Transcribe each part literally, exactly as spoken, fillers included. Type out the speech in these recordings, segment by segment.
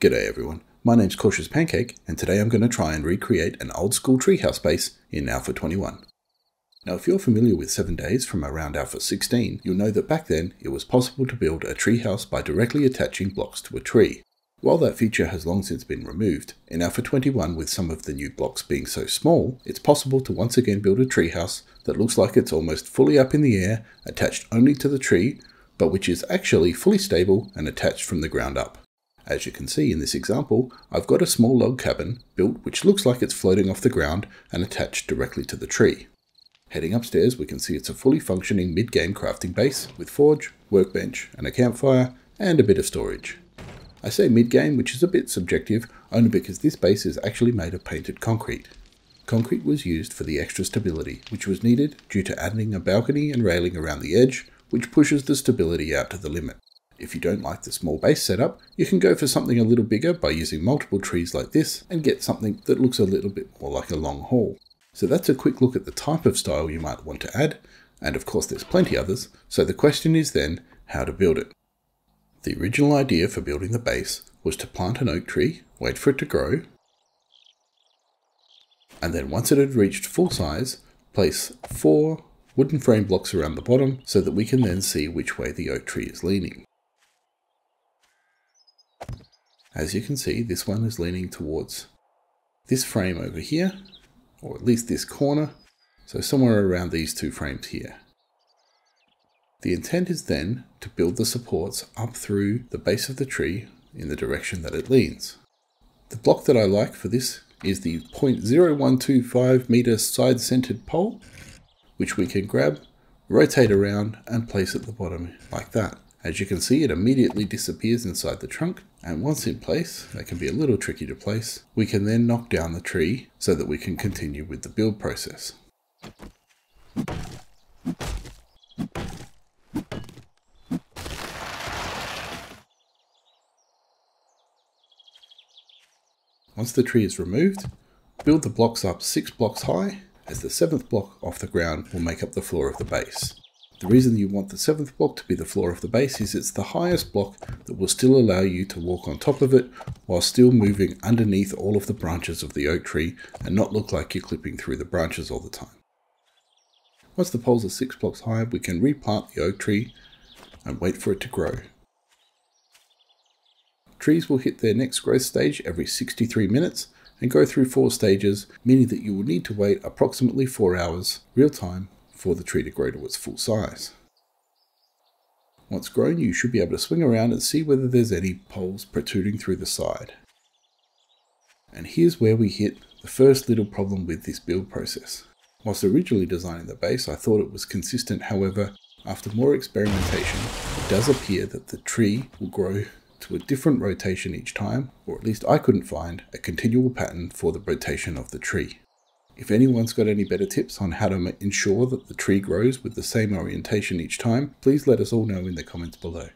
G'day everyone, my name's Cautious Pancake, and today I'm going to try and recreate an old school treehouse base in Alpha twenty-one. Now if you're familiar with seven days from around Alpha sixteen, you'll know that back then it was possible to build a treehouse by directly attaching blocks to a tree. While that feature has long since been removed, in Alpha twenty-one with some of the new blocks being so small, it's possible to once again build a treehouse that looks like it's almost fully up in the air, attached only to the tree, but which is actually fully stable and attached from the ground up. As you can see in this example, I've got a small log cabin built which looks like it's floating off the ground and attached directly to the tree. Heading upstairs, we can see it's a fully functioning mid-game crafting base with forge, workbench and a campfire and a bit of storage. I say mid-game, which is a bit subjective, only because this base is actually made of painted concrete. Concrete was used for the extra stability, which was needed due to adding a balcony and railing around the edge, which pushes the stability out to the limit. If you don't like the small base setup, you can go for something a little bigger by using multiple trees like this and get something that looks a little bit more like a long haul. So that's a quick look at the type of style you might want to add, and of course there's plenty others, so the question is then how to build it. The original idea for building the base was to plant an oak tree, wait for it to grow, and then once it had reached full size, place four wooden frame blocks around the bottom so that we can then see which way the oak tree is leaning. As you can see, this one is leaning towards this frame over here, or at least this corner, so somewhere around these two frames here. The intent is then to build the supports up through the base of the tree in the direction that it leans. The block that I like for this is the zero point zero one two five meter side-centered pole, which we can grab, rotate around and place at the bottom like that. As you can see, it immediately disappears inside the trunk, and once in place, that can be a little tricky to place, we can then knock down the tree so that we can continue with the build process. Once the tree is removed, build the blocks up six blocks high, as the seventh block off the ground will make up the floor of the base. The reason you want the seventh block to be the floor of the base is it's the highest block that will still allow you to walk on top of it while still moving underneath all of the branches of the oak tree and not look like you're clipping through the branches all the time. Once the poles are six blocks high, we can replant the oak tree and wait for it to grow. Trees will hit their next growth stage every sixty-three minutes and go through four stages, meaning that you will need to wait approximately four hours real time for the tree to grow to its full size. Once grown, you should be able to swing around and see whether there's any poles protruding through the side. And here's where we hit the first little problem with this build process. Whilst originally designing the base, I thought it was consistent. However, after more experimentation, it does appear that the tree will grow to a different rotation each time, or at least I couldn't find a continual pattern for the rotation of the tree. If anyone's got any better tips on how to ensure that the tree grows with the same orientation each time, please let us all know in the comments below.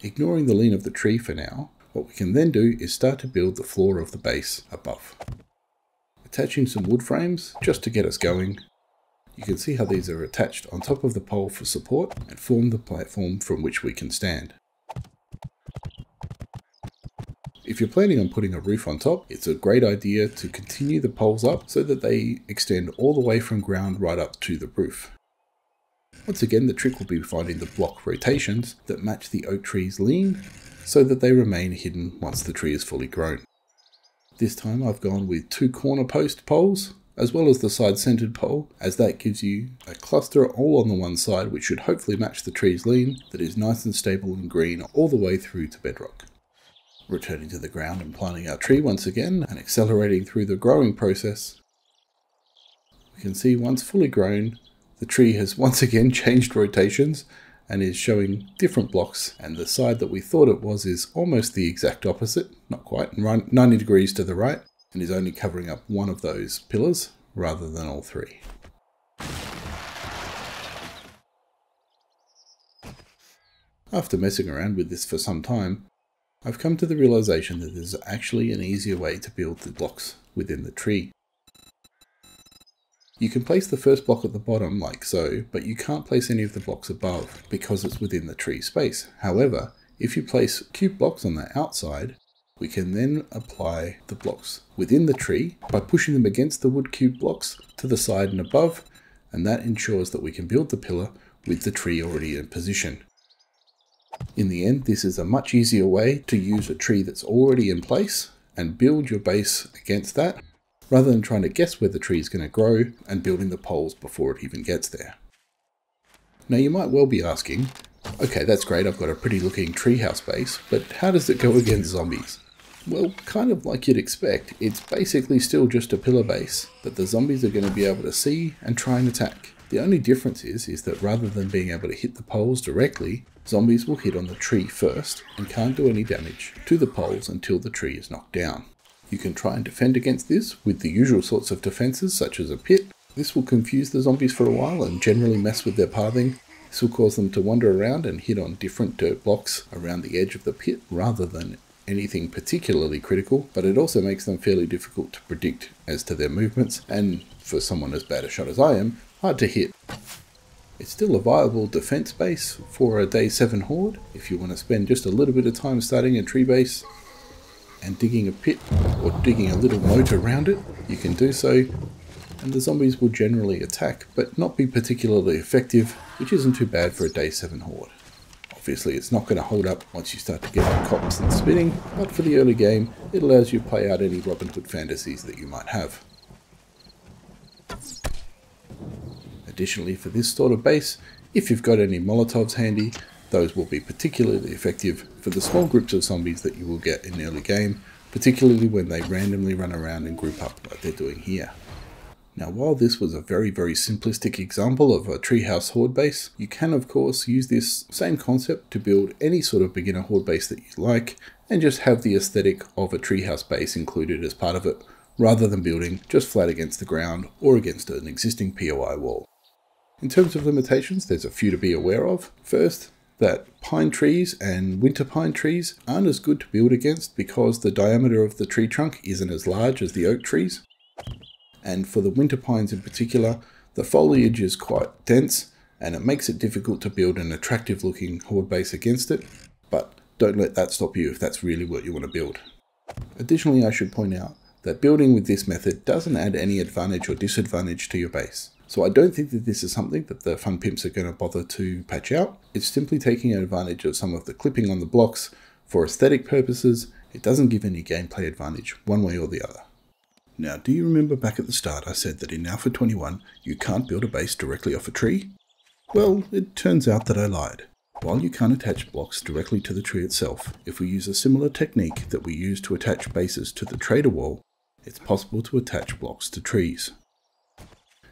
Ignoring the lean of the tree for now, what we can then do is start to build the floor of the base above. Attaching some wood frames just to get us going. You can see how these are attached on top of the pole for support and form the platform from which we can stand. If you're planning on putting a roof on top, it's a great idea to continue the poles up so that they extend all the way from ground right up to the roof. Once again, the trick will be finding the block rotations that match the oak tree's lean so that they remain hidden once the tree is fully grown. This time I've gone with two corner post poles as well as the side-centered pole, as that gives you a cluster all on the one side which should hopefully match the tree's lean that is nice and stable and green all the way through to bedrock. Returning to the ground and planting our tree once again and accelerating through the growing process. We can see once fully grown, the tree has once again changed rotations and is showing different blocks, and the side that we thought it was is almost the exact opposite, not quite, ninety degrees to the right, and is only covering up one of those pillars rather than all three. After messing around with this for some time, I've come to the realization that there's actually an easier way to build the blocks within the tree. You can place the first block at the bottom like so, but you can't place any of the blocks above because it's within the tree space. However, if you place cube blocks on the outside, we can then apply the blocks within the tree by pushing them against the wood cube blocks to the side and above, and that ensures that we can build the pillar with the tree already in position. In the end, this is a much easier way to use a tree that's already in place and build your base against that, rather than trying to guess where the tree is going to grow and building the poles before it even gets there. Now you might well be asking, okay, that's great, I've got a pretty looking treehouse base, but how does it go against zombies? Well, kind of like you'd expect, it's basically still just a pillar base that the zombies are going to be able to see and try and attack. The only difference is, is that rather than being able to hit the poles directly, zombies will hit on the tree first and can't do any damage to the poles until the tree is knocked down. You can try and defend against this with the usual sorts of defenses such as a pit. This will confuse the zombies for a while and generally mess with their pathing. This will cause them to wander around and hit on different dirt blocks around the edge of the pit rather than anything particularly critical, but it also makes them fairly difficult to predict as to their movements, and for someone as bad a shot as I am, hard to hit. It's still a viable defense base for a day seven horde if you want to spend just a little bit of time starting a tree base and digging a pit or digging a little moat around it. You can do so, and the zombies will generally attack but not be particularly effective, which isn't too bad for a day seven horde. Obviously it's not going to hold up once you start to get on cops and spinning, but for the early game it allows you to play out any Robin Hood fantasies that you might have. Additionally, for this sort of base, if you've got any Molotovs handy, those will be particularly effective for the small groups of zombies that you will get in the early game, particularly when they randomly run around and group up like they're doing here. Now, while this was a very, very simplistic example of a treehouse horde base, you can of course use this same concept to build any sort of beginner horde base that you like, and just have the aesthetic of a treehouse base included as part of it, rather than building just flat against the ground or against an existing P O I wall. In terms of limitations, there's a few to be aware of. First, that pine trees and winter pine trees aren't as good to build against because the diameter of the tree trunk isn't as large as the oak trees. And for the winter pines in particular, the foliage is quite dense and it makes it difficult to build an attractive looking horde base against it, but don't let that stop you if that's really what you want to build. Additionally, I should point out that building with this method doesn't add any advantage or disadvantage to your base. So I don't think that this is something that the Fun Pimps are going to bother to patch out. It's simply taking advantage of some of the clipping on the blocks for aesthetic purposes. It doesn't give any gameplay advantage one way or the other. Now, do you remember back at the start I said that in Alpha twenty-one you can't build a base directly off a tree? Well, it turns out that I lied. While you can't attach blocks directly to the tree itself, if we use a similar technique that we use to attach bases to the trader wall, it's possible to attach blocks to trees.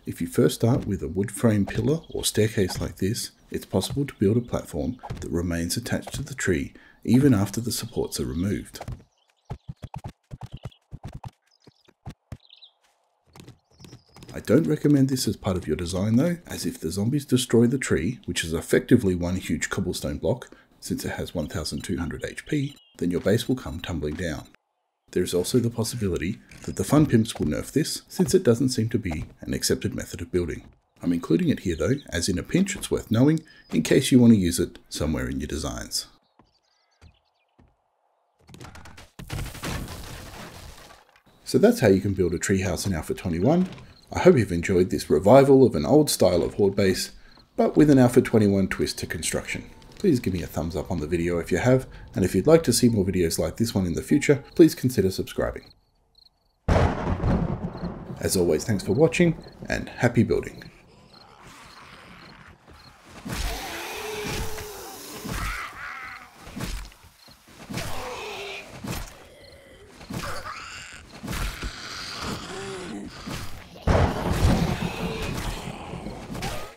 If you first start with a wood frame pillar or staircase like this, it's possible to build a platform that remains attached to the tree even after the supports are removed. I don't recommend this as part of your design though, as if the zombies destroy the tree, which is effectively one huge cobblestone block since it has one thousand two hundred H P, then your base will come tumbling down. There is also the possibility that the Fun Pimps will nerf this, since it doesn't seem to be an accepted method of building. I'm including it here though, as in a pinch it's worth knowing, in case you want to use it somewhere in your designs. So that's how you can build a treehouse in Alpha twenty-one. I hope you've enjoyed this revival of an old style of horde base, but with an Alpha twenty-one twist to construction. Please give me a thumbs up on the video if you have, and if you'd like to see more videos like this one in the future, please consider subscribing. As always, thanks for watching, and happy building.